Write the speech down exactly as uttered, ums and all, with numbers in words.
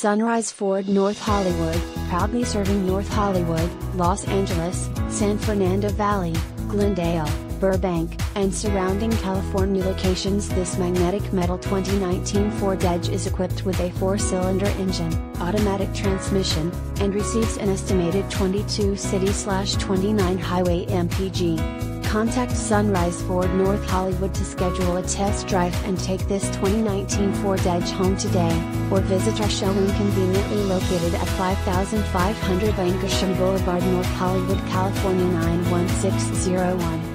Sunrise Ford North Hollywood, proudly serving North Hollywood, Los Angeles, San Fernando Valley, Glendale, Burbank, and surrounding California locations. This magnetic metal twenty nineteen Ford Edge is equipped with a four-cylinder engine, automatic transmission, and receives an estimated twenty-two city slash twenty-nine highway M P G. Contact Sunrise Ford North Hollywood to schedule a test drive and take this twenty nineteen Ford Edge home today, or visit our showroom conveniently located at fifty-five hundred Lankershim Boulevard, North Hollywood, California nine one six zero one.